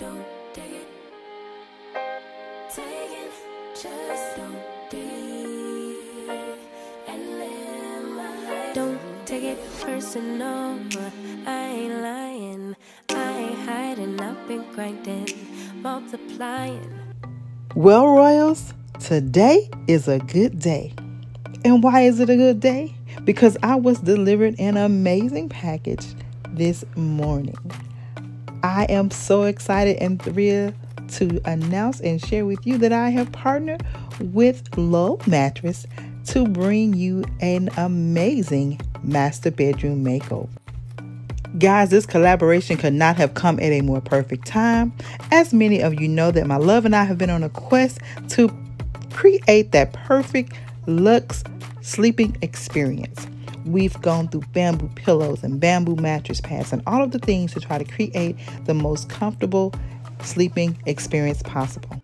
don't take it. Take it, just don't take it. And live my life. Don't take it personal, I ain't lying, I ain't hiding, I've been grinding, multiplying. Well, Royals, today is a good day. And why is it a good day? Because I was delivered an amazing package this morning. I am so excited and thrilled to announce and share with you that I have partnered with Lull Mattress to bring you an amazing master bedroom makeover. Guys, this collaboration could not have come at a more perfect time. As many of you know that my love and I have been on a quest to create that perfect luxe sleeping experience. We've gone through bamboo pillows and bamboo mattress pads and all of the things to try to create the most comfortable sleeping experience possible.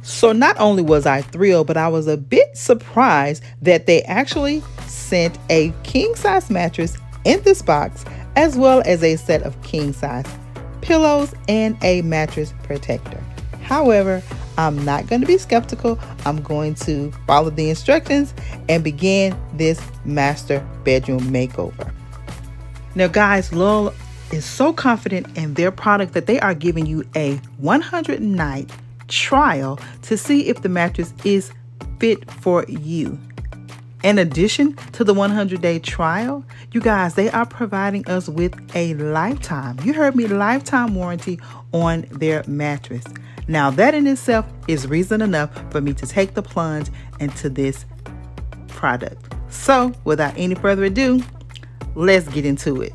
So not only was I thrilled, but I was a bit surprised that they actually sent a king-size mattress in this box, as well as a set of king-size pillows and a mattress protector. However, I'm not going to be skeptical. I'm going to follow the instructions and begin this master bedroom makeover. Now guys, Lull is so confident in their product that they are giving you a 100-night trial to see if the mattress is fit for you. In addition to the 100-day trial, you guys, they are providing us with a lifetime, you heard me, lifetime warranty on their mattress. Now that in itself is reason enough for me to take the plunge into this product. So without any further ado, let's get into it.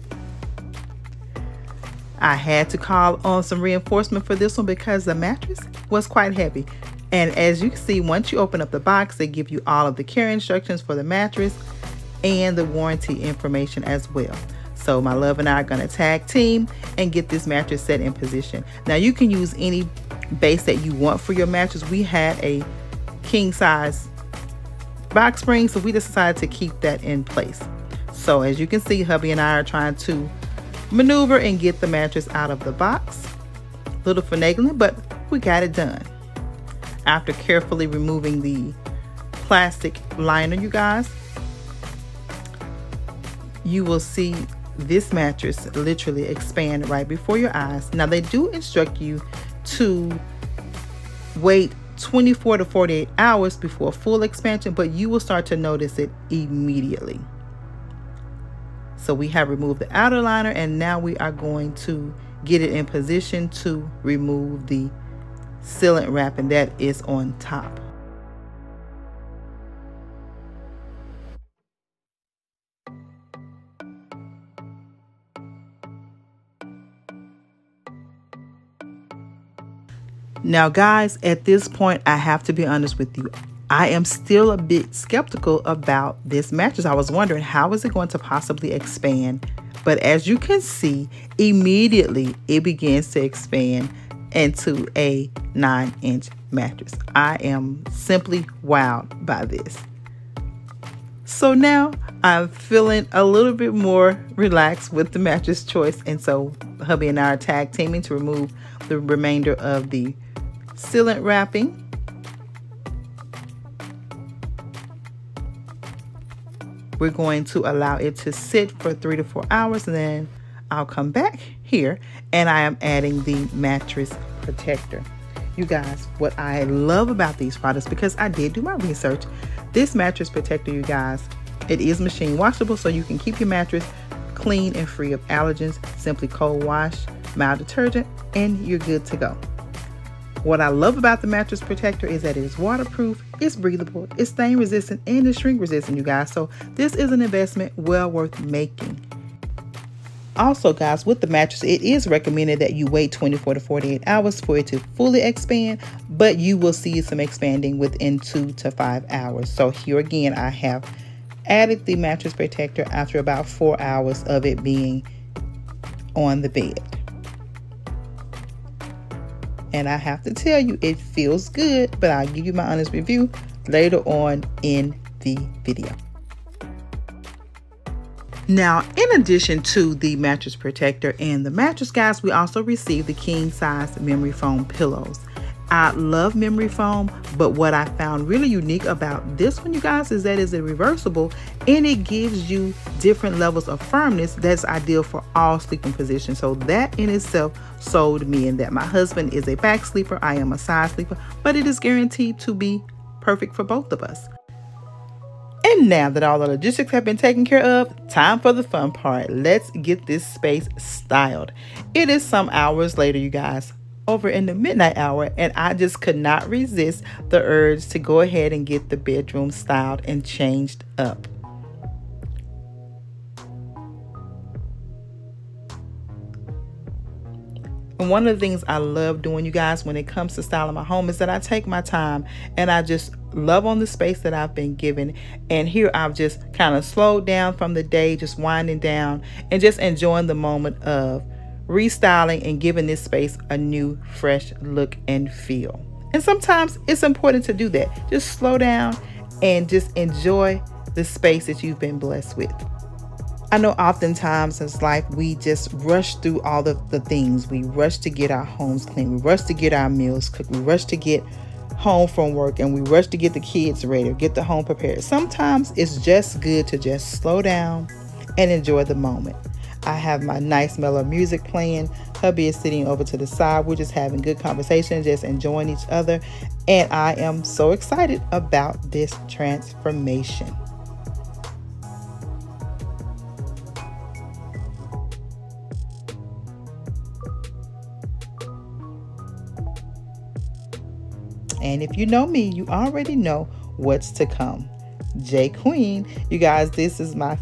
I had to call on some reinforcement for this one because the mattress was quite heavy. And as you can see, once you open up the box, they give you all of the care instructions for the mattress and the warranty information as well. So my love and I are going to tag team and get this mattress set in position. Now you can use any base that you want for your mattress. We had a king size box spring, so we just decided to keep that in place. So as you can see, hubby and I are trying to maneuver and get the mattress out of the box. Little finagling, but we got it done. After carefully removing the plastic liner, you guys, you will see this mattress literally expand right before your eyes. Now they do instruct you to wait 24 to 48 hours before full expansion, but you will start to notice it immediately. So we have removed the outer liner and now we are going to get it in position to remove the sealant wrap, and that is on top. Now guys, at this point, I have to be honest with you. I am still a bit skeptical about this mattress. I was wondering how is it going to possibly expand? But as you can see, immediately it begins to expand into a 9-inch mattress. I am simply wowed by this. So now I'm feeling a little bit more relaxed with the mattress choice. And so hubby and I are tag teaming to remove the remainder of the sealant wrapping. We're going to allow it to sit for 3 to 4 hours, and then I'll come back here and I am adding the mattress protector. You guys, what I love about these products, because I did do my research, this mattress protector, you guys, it is machine washable, so you can keep your mattress clean and free of allergens. Simply cold wash, mild detergent, and you're good to go. What I love about the mattress protector is that it is waterproof, it's breathable, it's stain resistant, and it's shrink resistant, you guys. So this is an investment well worth making. Also guys, with the mattress, it is recommended that you wait 24 to 48 hours for it to fully expand, but you will see some expanding within 2 to 5 hours. So here again, I have added the mattress protector after about 4 hours of it being on the bed. And I have to tell you, it feels good, but I'll give you my honest review later on in the video. Now, in addition to the mattress protector and the mattress, guys, we also received the king size memory foam pillows. I love memory foam, but what I found really unique about this one, you guys, is that it's a reversible and it gives you different levels of firmness that's ideal for all sleeping positions. So that in itself sold me, in that my husband is a back sleeper, I am a side sleeper, but it is guaranteed to be perfect for both of us. And now that all the logistics have been taken care of, time for the fun part. Let's get this space styled. It is some hours later, you guys, over in the midnight hour, and I just could not resist the urge to go ahead and get the bedroom styled and changed up. And one of the things I love doing, you guys, when it comes to styling my home is that I take my time and I just love on the space that I've been given. And here I've just kind of slowed down from the day, just winding down and just enjoying the moment of restyling and giving this space a new, fresh look and feel. And sometimes it's important to do that. Just slow down and just enjoy the space that you've been blessed with. I know oftentimes in life we just rush through all of the things. We rush to get our homes clean. We rush to get our meals cooked. We rush to get home from work, and we rush to get the kids ready or get the home prepared. Sometimes it's just good to just slow down and enjoy the moment. I have my nice mellow music playing. Hubby is sitting over to the side. We're just having good conversation, just enjoying each other. And I am so excited about this transformation. And if you know me, you already know what's to come. J Queen, you guys, this is my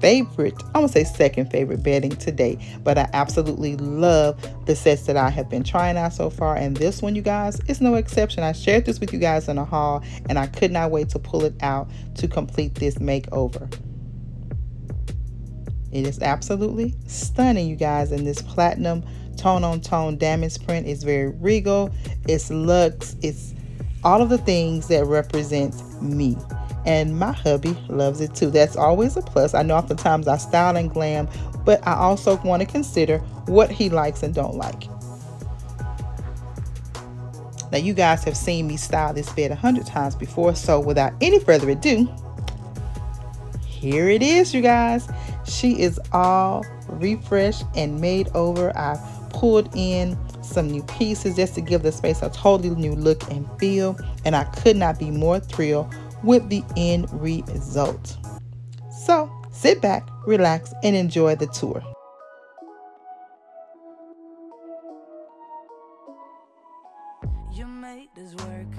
favorite, I won't say second favorite bedding today, but I absolutely love the sets that I have been trying out so far, and this one, you guys, is no exception. I shared this with you guys in a haul, and I could not wait to pull it out to complete this makeover. It is absolutely stunning, you guys, in this platinum tone on tone diamond print. It's very regal, it's luxe, it's all of the things that represents me. And my hubby loves it too. That's always a plus. I know oftentimes I style and glam, but I also want to consider what he likes and don't like. Now, you guys have seen me style this bed 100 times before, so without any further ado, here it is, you guys. She is all refreshed and made over. I've pulled in some new pieces just to give the space a totally new look and feel, and I could not be more thrilled with the end result. So sit back, relax, and enjoy the tour. You made this work,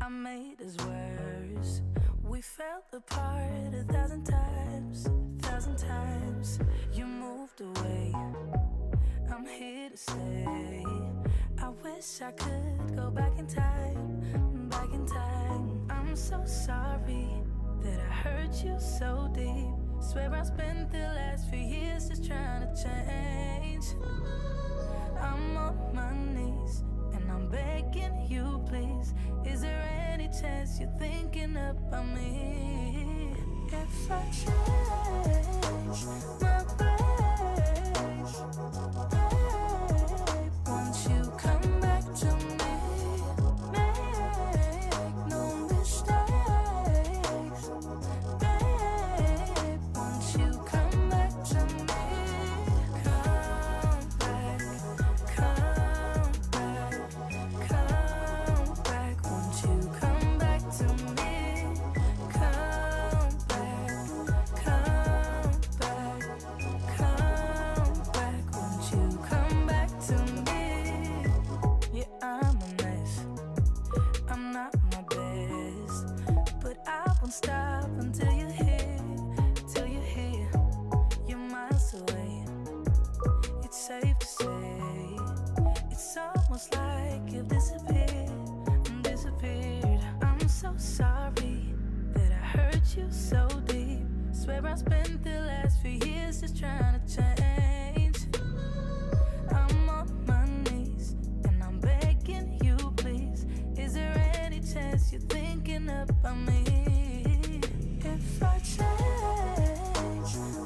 I made this worse. We fell apart 1,000 times, 1,000 times. You moved away, I'm here to stay. I wish I could go back in time, back in time. I'm so sorry that I hurt you so deep. Swear I spent the last few years just trying to change. I'm on my knees and I'm begging you, please. Is there any chance you're thinking about me? If I change my babe, babe, won't you come back to me? Thinking about me. If I change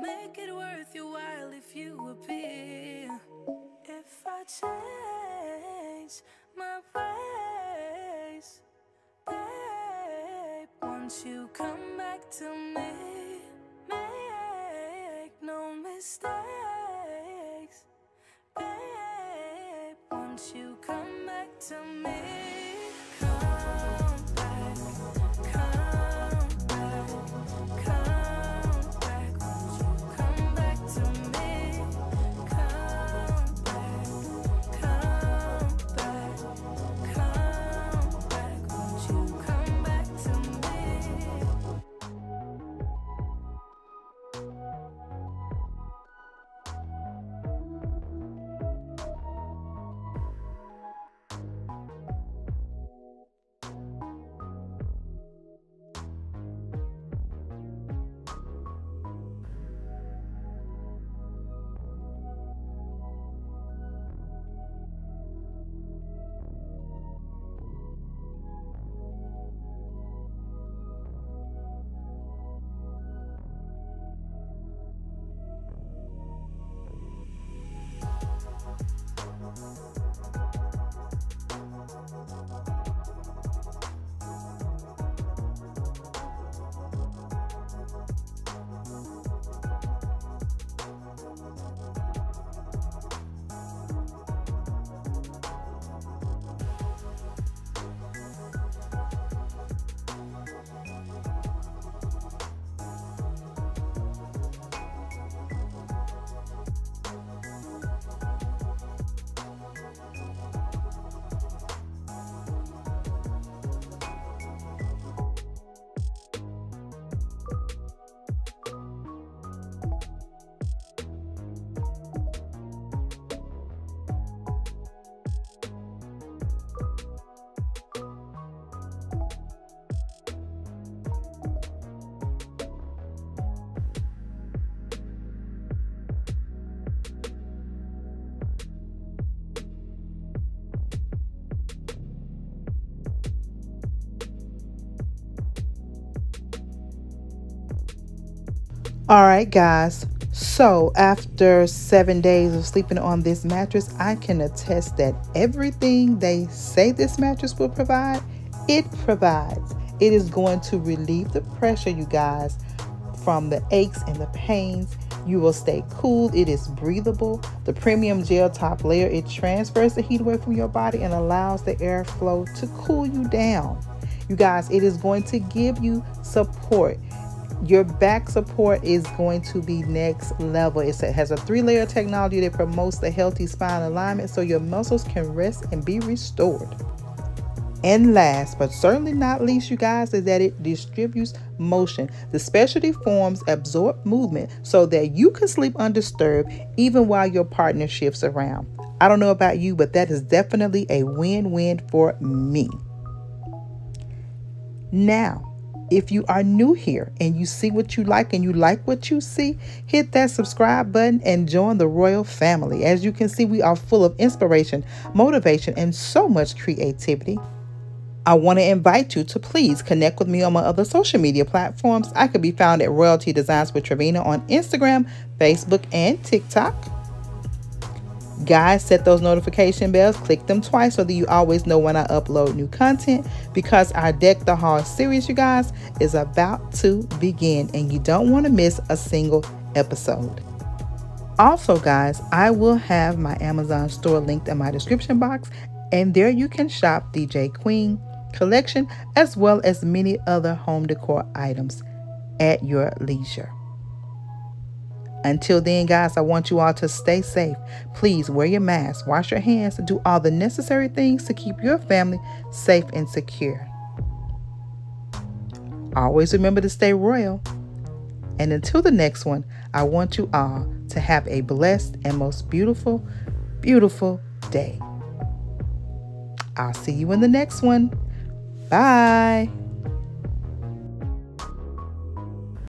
make it worth your while if you appear. If I change my ways, babe, won't you come back to me? Make no mistakes, babe, won't you come back to me? Alright guys, so after 7 days of sleeping on this mattress, I can attest that everything they say this mattress will provide, it provides. It is going to relieve the pressure, you guys, from the aches and the pains. You will stay cool. It is breathable. The premium gel top layer, it transfers the heat away from your body and allows the airflow to cool you down. You guys, it is going to give you support. Your back support is going to be next level. It has a 3-layer technology that promotes the healthy spine alignment so your muscles can rest and be restored. And last, but certainly not least, you guys, is that it distributes motion. The specialty forms absorb movement so that you can sleep undisturbed even while your partner shifts around. I don't know about you, but that is definitely a win-win for me. Now, if you are new here and you see what you like and you like what you see, hit that subscribe button and join the Royal family. As you can see, we are full of inspiration, motivation, and so much creativity. I want to invite you to please connect with me on my other social media platforms. I could be found at Royalty Designs with Travina on Instagram, Facebook, and TikTok. Guys, set those notification bells, click them twice so that you always know when I upload new content, because our Deck the Hall series, you guys, is about to begin and you don't want to miss a single episode. Also, guys, I will have my Amazon store linked in my description box, and there you can shop the J Queen collection as well as many other home decor items at your leisure. Until then, guys, I want you all to stay safe. Please wear your mask, wash your hands, and do all the necessary things to keep your family safe and secure. Always remember to stay royal. And until the next one, I want you all to have a blessed and most beautiful, beautiful day. I'll see you in the next one. Bye.